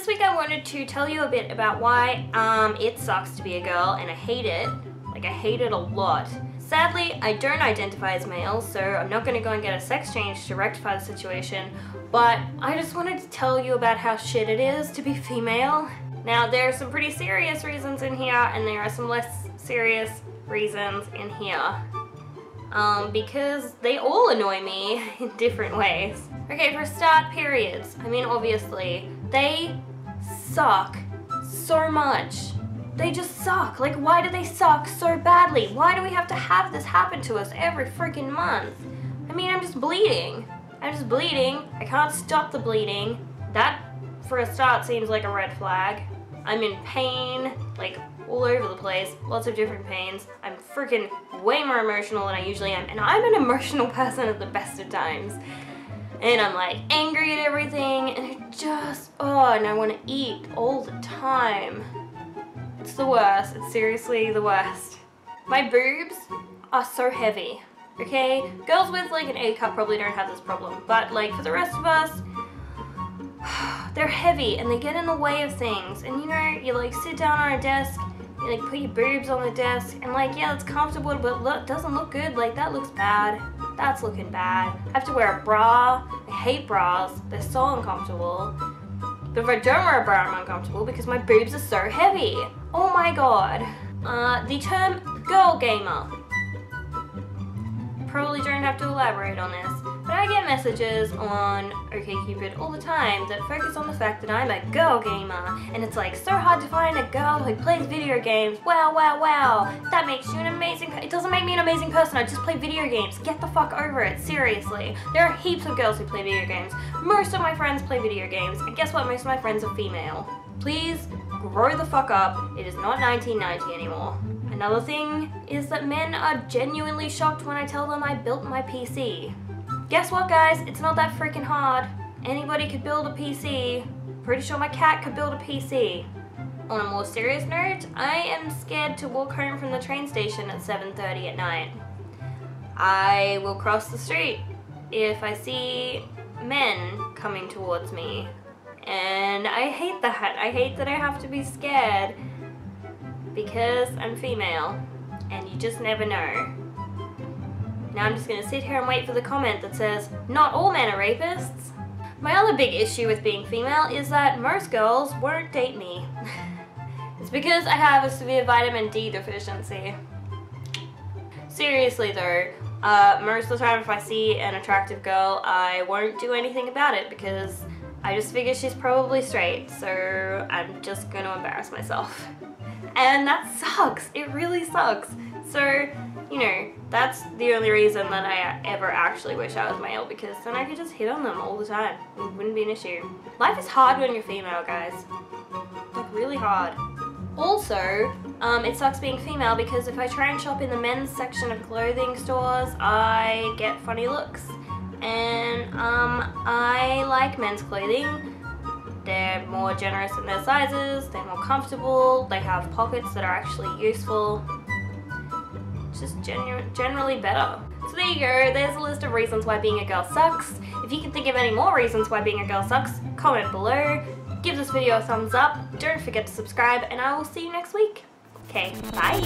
this week I wanted to tell you a bit about why it sucks to be a girl, and I hate it. Like, I hate it a lot. Sadly, I don't identify as male, so I'm not going to go and get a sex change to rectify the situation, but I just wanted to tell you about how shit it is to be female. Now, there are some pretty serious reasons in here, and there are some less serious reasons in here. Because they all annoy me in different ways. Okay, for a start, periods. I mean, obviously, they suck so much. They just suck. Like, why do they suck so badly? Why do we have to have this happen to us every freaking month? I mean, I'm just bleeding. I'm just bleeding. I can't stop the bleeding. That, for a start, seems like a red flag. I'm in pain, like, all over the place, lots of different pains. I'm freaking way more emotional than I usually am, and I'm an emotional person at the best of times. And I'm like angry at everything, and it just, oh, and I want to eat all the time. It's the worst, it's seriously the worst. My boobs are so heavy, okay? Girls with like an A cup probably don't have this problem, but like for the rest of us, they're heavy and they get in the way of things. And you know, you like sit down on a desk, you like put your boobs on the desk, and like, yeah, it's comfortable, but look, doesn't look good. Like, that looks bad. That's looking bad. I have to wear a bra. I hate bras. They're so uncomfortable. But if I don't wear a bra, I'm uncomfortable because my boobs are so heavy. Oh my god. The term girl gamer. Probably don't have to elaborate on this, but I get messages on OkCupid all the time that focus on the fact that I'm a girl gamer, and it's like so hard to find a girl who plays video games. Wow, wow, wow. That makes you an amazing person. It doesn't make me an amazing person. I just play video games. Get the fuck over it. Seriously. There are heaps of girls who play video games. Most of my friends play video games, and guess what? Most of my friends are female. Please grow the fuck up. It is not 1990 anymore. Another thing is that men are genuinely shocked when I tell them I built my PC. Guess what, guys? It's not that freaking hard. Anybody could build a PC. Pretty sure my cat could build a PC. On a more serious note, I am scared to walk home from the train station at 7:30 at night. I will cross the street if I see men coming towards me. And I hate that. I hate that I have to be scared because I'm female, and you just never know. Now I'm just going to sit here and wait for the comment that says, not all men are rapists. My other big issue with being female is that most girls won't date me. It's because I have a severe vitamin D deficiency. Seriously though, most of the time if I see an attractive girl, I won't do anything about it because I just figure she's probably straight, so I'm just going to embarrass myself. And that sucks. It really sucks. So, you know, that's the only reason that I ever actually wish I was male, because then I could just hit on them all the time. It wouldn't be an issue. Life is hard when you're female, guys. Like, really hard. Also, it sucks being female because if I try and shop in the men's section of clothing stores, I get funny looks. And I like men's clothing. They're more generous in their sizes, they're more comfortable, they have pockets that are actually useful. It's just generally better. So there you go, there's a list of reasons why being a girl sucks. If you can think of any more reasons why being a girl sucks, comment below, give this video a thumbs up, don't forget to subscribe, and I will see you next week. Okay, bye!